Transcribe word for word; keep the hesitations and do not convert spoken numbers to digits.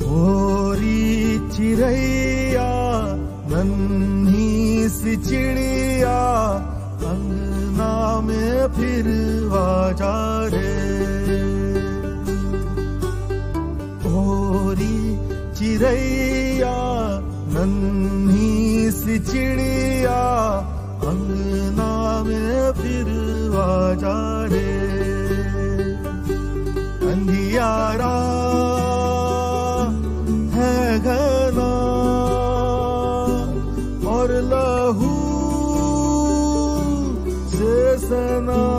भोरी चिड़ैया नन्ही सी चिड़िया अंगना में फिरवा जा रे। भोरी चिड़ैया नन्ही सी चिड़िया अंगना में फिरवा जा रे। अंधियारा लहू से सना